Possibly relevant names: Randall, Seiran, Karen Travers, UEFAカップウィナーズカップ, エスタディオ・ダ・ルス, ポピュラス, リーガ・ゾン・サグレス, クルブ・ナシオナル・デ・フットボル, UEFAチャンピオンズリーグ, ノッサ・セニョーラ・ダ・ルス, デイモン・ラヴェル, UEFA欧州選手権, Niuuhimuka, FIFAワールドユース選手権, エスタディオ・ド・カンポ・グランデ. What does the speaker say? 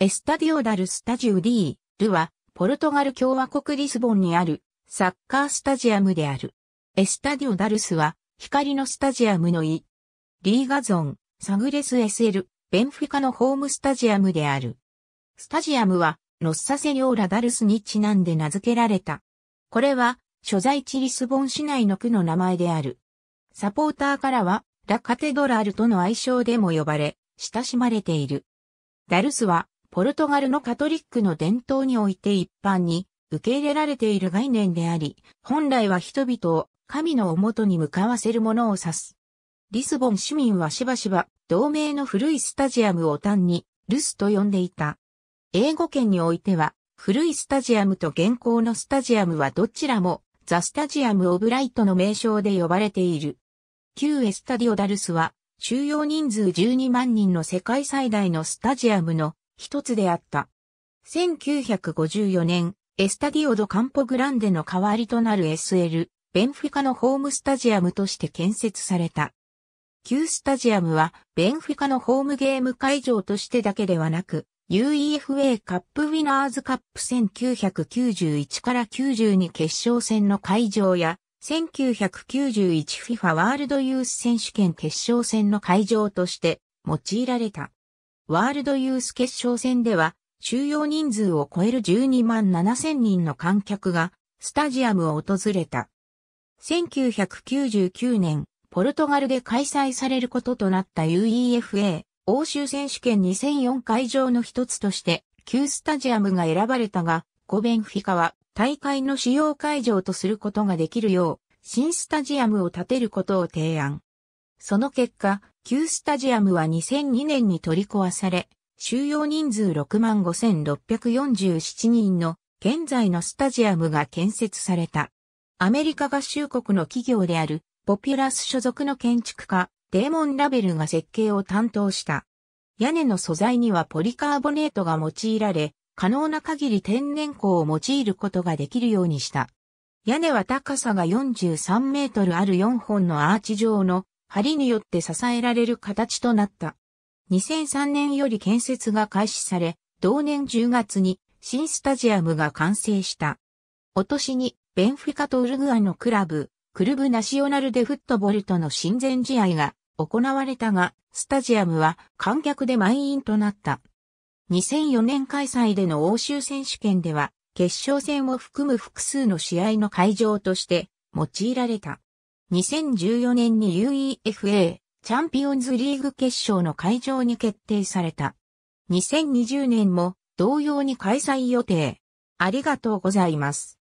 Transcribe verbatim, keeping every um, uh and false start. エスタディオ・ダ・ル・スタジオ・ディ・ルは、ポルトガル共和国リスボンにある、サッカースタジアムである。エスタディオ・ダ・ルスは、光のスタジアムの意。リーガゾン、サグレス エスエル、ベンフィカのホームスタジアムである。スタジアムは、ノッサ・セリョーラ・ダ・ルスにちなんで名付けられた。これは、所在地リスボン市内の区の名前である。サポーターからは、ラ・カテドラルとの愛称でも呼ばれ、親しまれている。ダルスは、ポルトガルのカトリックの伝統において一般に受け入れられている概念であり、本来は人々を神の元に向かわせるものを指す。リスボン市民はしばしば同名の古いスタジアムを単にルスと呼んでいた。英語圏においては古いスタジアムと現行のスタジアムはどちらもザ・スタジアム・オブ・ライトの名称で呼ばれている。旧エスタディオ・ダルスは収容人数じゅうにまんにんの世界最大のスタジアムの一つであった。せんきゅうひゃくごじゅうよねん、エスタディオド・カンポ・グランデの代わりとなる エスエル、ベンフィカのホームスタジアムとして建設された。旧スタジアムは、ベンフィカのホームゲーム会場としてだけではなく、ユーイーエフエー カップウィナーズカップせんきゅうひゃくきゅうじゅういちからきゅうじゅうに決勝戦の会場や、せんきゅうひゃくきゅうじゅういちフィファ ワールドユース選手権決勝戦の会場として用いられた。ワールドユース決勝戦では、収容人数を超えるじゅうにまんななせんにんの観客が、スタジアムを訪れた。せんきゅうひゃくきゅうじゅうきゅうねん、ポルトガルで開催されることとなった ユーイーエフエー、欧州選手権にせんよん会場の一つとして、旧スタジアムが選ばれたが、故ベンフィカは、大会の主要会場とすることができるよう、新スタジアムを建てることを提案。その結果、旧スタジアムはにせんにねんに取り壊され、収容人数 ろくまんごせんろっぴゃくよんじゅうななにんの現在のスタジアムが建設された。アメリカ合衆国の企業であるポピュラス所属の建築家デーモン・ラベルが設計を担当した。屋根の素材にはポリカーボネートが用いられ、可能な限り天然光を用いることができるようにした。屋根は高さがよんじゅうさんメートルあるよんほんのアーチ状の梁によって支えられる形となった。にせんさんねんより建設が開始され、同年じゅうがつに新スタジアムが完成した。お年に、ベンフィカとウルグアイのクラブ、クルブナシオナルデフットボルとの親善試合が行われたが、スタジアムは観客で満員となった。にせんよねん開催での欧州選手権では、決勝戦を含む複数の試合の会場として用いられた。にせんじゅうよねんに ユーイーエフエー チャンピオンズリーグ決勝の会場に決定された。にせんにじゅうねんも同様に開催予定。ありがとうございます。